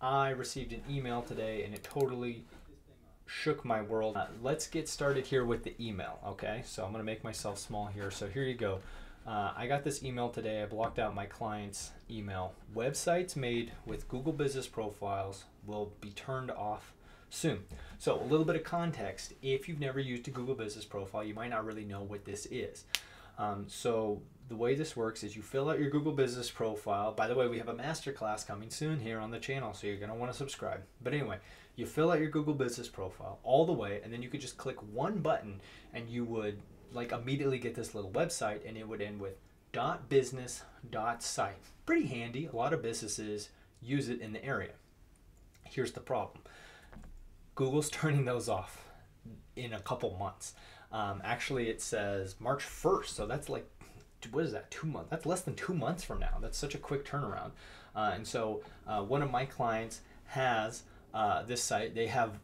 I received an email today and it totally shook my world. Let's get started here with the email, okay? So I'm gonna make myself small here. So here you go. I got this email today. I blocked out my client's email. Websites made with Google Business Profiles will be turned off soon. So a little bit of context. If you've never used a Google Business Profile, you might not really know what this is. So the way this works is you fill out your Google Business Profile. By the way, we have a masterclass coming soon here on the channel, so you're going to want to subscribe. But anyway, you fill out your Google Business Profile all the way, and then you could just click one button, and you would like immediately get this little website, and it would end with .business.site. Pretty handy. A lot of businesses use it in the area. Here's the problem. Google's turning those off in a couple months. Actually, it says March 1st, so that's like, what is that, 2 months? That's less than 2 months from now. That's such a quick turnaround. And so one of my clients has this site. They have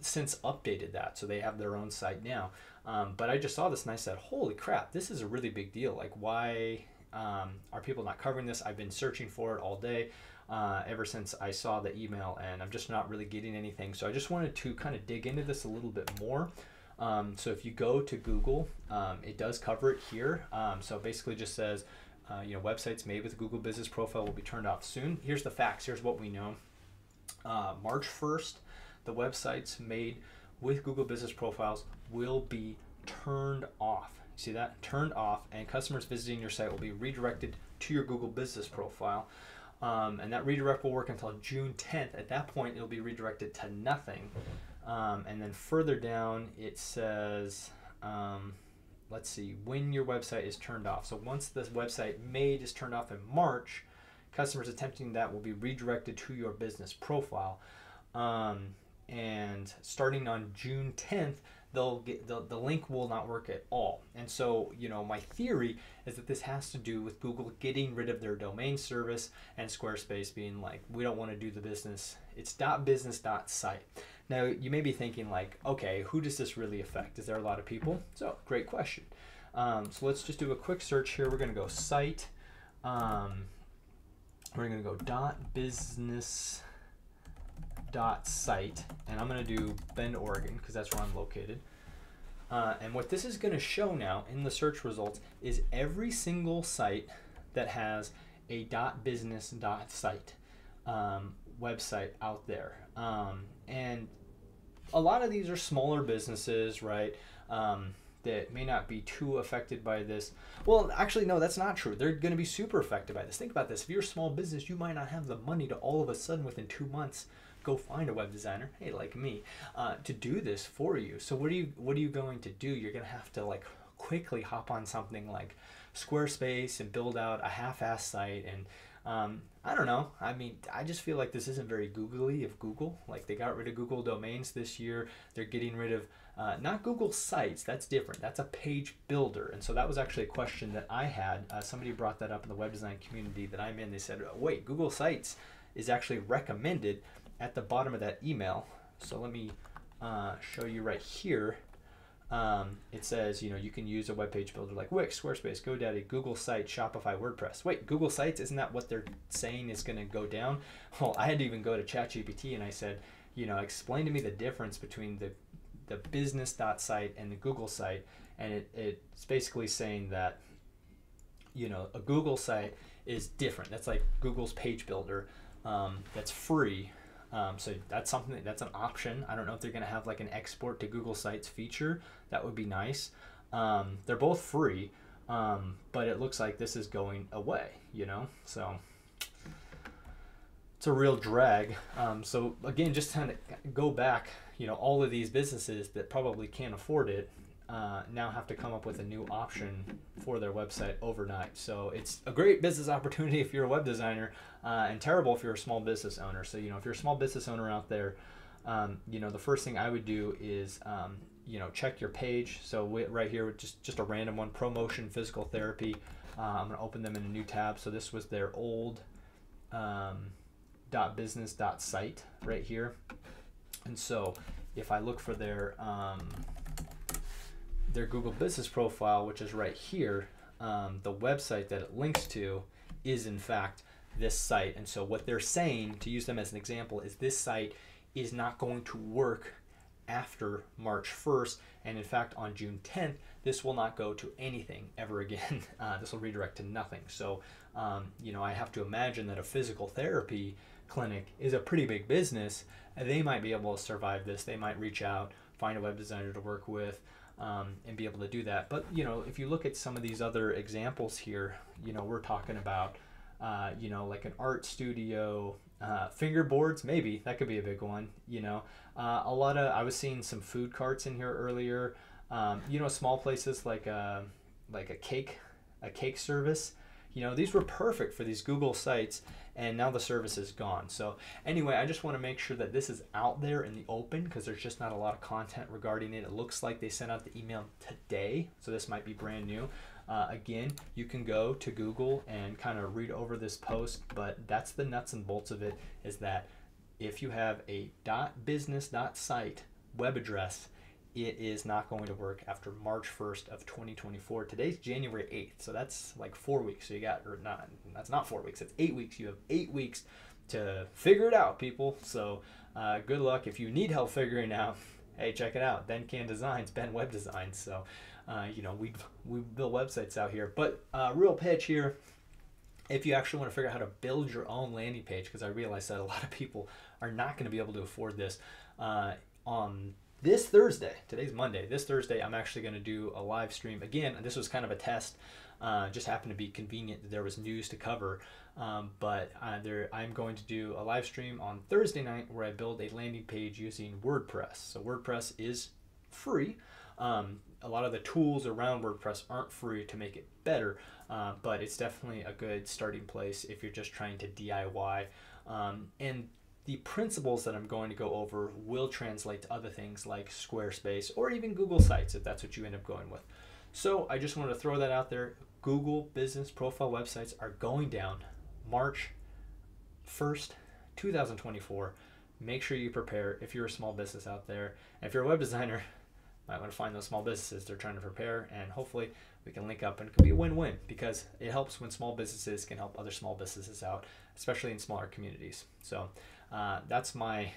since updated that, so they have their own site now. But I just saw this and I said, holy crap, this is a really big deal. Like, why are people not covering this? I've been searching for it all day ever since I saw the email, and I'm just not really getting anything. So I just wanted to kind of dig into this a little bit more. So if you go to Google, it does cover it here. So it basically just says, you know, websites made with Google Business Profile will be turned off soon. Here's the facts. Here's what we know. March 1st, the websites made with Google Business Profiles will be turned off. See that? Turned off, and customers visiting your site will be redirected to your Google Business Profile. And that redirect will work until June 10th. At that point, it'll be redirected to nothing. And then further down, it says, let's see, when your website is turned off. So once this website made is turned off in March, customers attempting that will be redirected to your business profile. And starting on June 10th, they'll get, the link will not work at all. And so, you know, my theory is that this has to do with Google getting rid of their domain service and Squarespace being like, we don't want to do the business. It's .business.site. Now, you may be thinking like, okay, who does this really affect? Is there a lot of people? So, great question. So let's just do a quick search here. We're going to go site. We're going to go .business.site, and I'm going to do Bend, Oregon, because that's where I'm located. And what this is going to show now in the search results is every single site that has a .business.site website out there. And a lot of these are smaller businesses, right? That may not be too affected by this. Well, actually, no, that's not true. They're going to be super affected by this. Think about this. If you're a small business, you might not have the money to all of a sudden within 2 months go find a web designer, hey, like me, to do this for you. So what are you going to do? You're going to have to like quickly hop on something like Squarespace and build out a half-assed site. And I don't know. I mean, I just feel like this isn't very Googly of Google. Like, they got rid of Google domains this year. They're getting rid of, not Google Sites. That's different. That's a page builder. And so that was actually a question that I had. Somebody brought that up in the web design community that I'm in. They said, oh, wait, Google Sites is actually recommended at the bottom of that email. So let me show you right here. It says, you know, you can use a web page builder like Wix, Squarespace, GoDaddy, Google Sites, Shopify, WordPress. Wait, Google Sites, isn't that what they're saying is going to go down? Well, I had to even go to ChatGPT and I said, you know, explain to me the difference between the business.site and the Google site. And it's basically saying that, you know, a Google site is different. That's like Google's page builder that's free. So that's something, that's an option. I don't know if they're going to have like an export to Google Sites feature. That would be nice. They're both free, but it looks like this is going away, you know, so it's a real drag. So again, just kind of go back, you know, all of these businesses that probably can't afford it now have to come up with a new option for their website overnight. So it's a great business opportunity if you're a web designer, and terrible if you're a small business owner. So, you know, if you're a small business owner out there, you know, the first thing I would do is, you know, check your page. So right here, just a random one, promotion, physical therapy. I'm going to open them in a new tab. So this was their old .business.site right here. And so if I look for their Google Business Profile, which is right here, the website that it links to is in fact this site. And so what they're saying, to use them as an example, is this site is not going to work after March 1st. And in fact, on June 10th, this will not go to anything ever again. This will redirect to nothing. So, you know, I have to imagine that a physical therapy clinic is a pretty big business. They might be able to survive this. They might reach out, find a web designer to work with, and be able to do that. But, you know, if you look at some of these other examples here, you know, we're talking about, you know, like an art studio, fingerboards, maybe that could be a big one, you know, a lot of, I was seeing some food carts in here earlier, you know, small places like a cake service, you know, these were perfect for these Google sites, and now the service is gone. So anyway, I just want to make sure that this is out there in the open, because there's just not a lot of content regarding it. It looks like they sent out the email today, so this might be brand new. Again, you can go to Google and kind of read over this post, but that's the nuts and bolts of it, is that if you have a .business.site web address, it is not going to work after March 1st of 2024. Today's January 8th, so that's like 4 weeks. So you got, or not, that's not 4 weeks, it's 8 weeks. You have 8 weeks to figure it out, people. So good luck. If you need help figuring out, hey, check it out, Thencan Designs, Ben Web Designs. So, you know, we build websites out here. But real pitch here, if you actually want to figure out how to build your own landing page, because I realize that a lot of people are not going to be able to afford this, on this Thursday, today's Monday, this Thursday, I'm actually going to do a live stream. Again, this was kind of a test. Just happened to be convenient that there was news to cover, but I'm going to do a live stream on Thursday night where I build a landing page using WordPress. So WordPress is free. A lot of the tools around WordPress aren't free to make it better, but it's definitely a good starting place if you're just trying to DIY. And the principles that I'm going to go over will translate to other things like Squarespace or even Google Sites, if that's what you end up going with. So I just wanted to throw that out there. Google Business Profile websites are going down March 1st, 2024. Make sure you prepare if you're a small business out there. And if you're a web designer, you might want to find those small businesses. They're trying to prepare, and hopefully we can link up, and it could be a win-win, because it helps when small businesses can help other small businesses out, especially in smaller communities. So that's my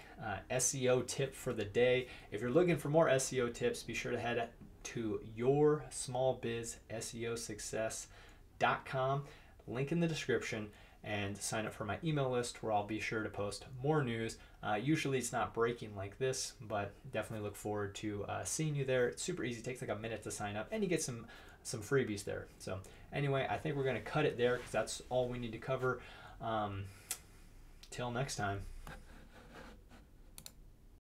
SEO tip for the day. If you're looking for more SEO tips, be sure to head to yoursmallbizseosuccess.com, link in the description, and sign up for my email list where I'll be sure to post more news. Usually it's not breaking like this, but definitely look forward to seeing you there. It's super easy, it takes like a minute to sign up, and you get some freebies there. So anyway, I think we're gonna cut it there because that's all we need to cover. Till next time.